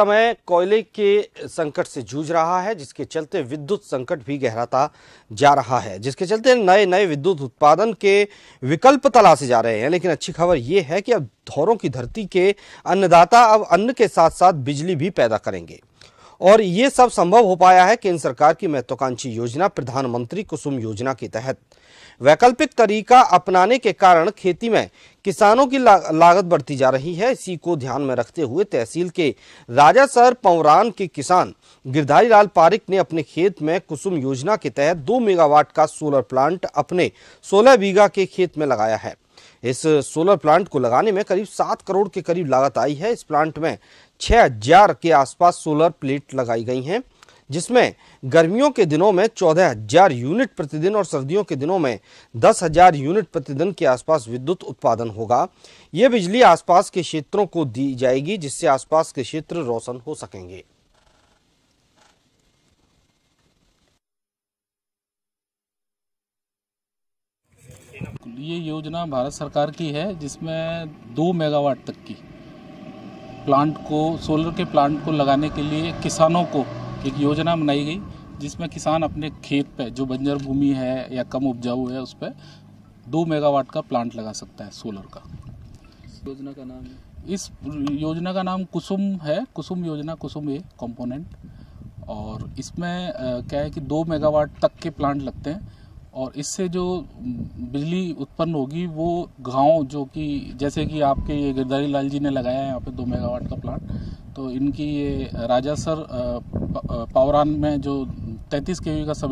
समय कोयले के संकट से जूझ रहा है, जिसके चलते विद्युत संकट भी गहराता जा रहा है, जिसके चलते नए विद्युत उत्पादन के विकल्प तलाशे जा रहे हैं। लेकिन अच्छी खबर ये है कि अब धौरों की धरती के अन्नदाता अब अन्न के साथ साथ बिजली भी पैदा करेंगे और ये सब संभव हो पाया है केंद्र सरकार की महत्वाकांक्षी योजना प्रधानमंत्री कुसुम योजना के तहत। वैकल्पिक तरीका अपनाने के कारण खेती में किसानों की लागत बढ़ती जा रही है। इसी को ध्यान में रखते हुए तहसील के राजासर पौरान के किसान गिरधारी लाल पारिक ने अपने खेत में कुसुम योजना के तहत 2 मेगावाट का सोलर प्लांट अपने 16 बीघा के खेत में लगाया है। इस सोलर प्लांट को लगाने में करीब 7 करोड़ के करीब लागत आई है। इस प्लांट में 6000 के आसपास सोलर प्लेट लगाई गई हैं, जिसमें गर्मियों के दिनों में 14000 यूनिट प्रतिदिन और सर्दियों के दिनों में 10000 यूनिट प्रतिदिन के आसपास विद्युत उत्पादन होगा। ये बिजली आसपास के क्षेत्रों को दी जाएगी, जिससे आसपास के क्षेत्र रोशन हो सकेंगे। ये योजना भारत सरकार की है, जिसमें 2 मेगावाट तक की प्लांट को सोलर के प्लांट को लगाने के लिए किसानों को एक योजना बनाई गई, जिसमें किसान अपने खेत पे जो बंजर भूमि है या कम उपजाऊ है उस पर 2 मेगावाट का प्लांट लगा सकता है सोलर का। योजना का नाम है, इस योजना का नाम कुसुम है। कुसुम योजना, कुसुम ए कंपोनेंट, और इसमें क्या है कि 2 मेगावाट तक के प्लांट लगते हैं और इससे जो बिजली उत्पन्न होगी वो गांव, जो कि जैसे कि आपके ये गिरधारी लाल जी ने लगाया है यहाँ पे 2 मेगावाट का प्लांट, तो इनकी ये राजासर पावरान में जो 33 केवी का सब